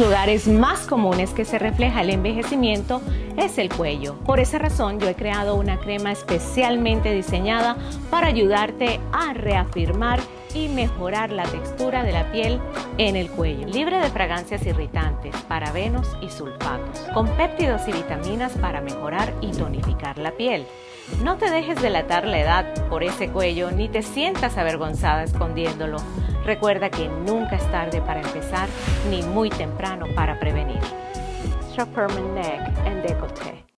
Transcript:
lugares más comunes que se refleja el envejecimiento es el cuello. Por esa razón yo he creado una crema especialmente diseñada para ayudarte a reafirmar y mejorar la textura de la piel en el cuello, libre de fragancias irritantes, parabenos y sulfatos, con péptidos y vitaminas para mejorar y tonificar la piel. No te dejes delatar la edad por ese cuello ni te sientas avergonzada escondiéndolo. Recuerda que nunca es tarde para empezar ni muy temprano para prevenir. Xtra Firming Neck and Decollate.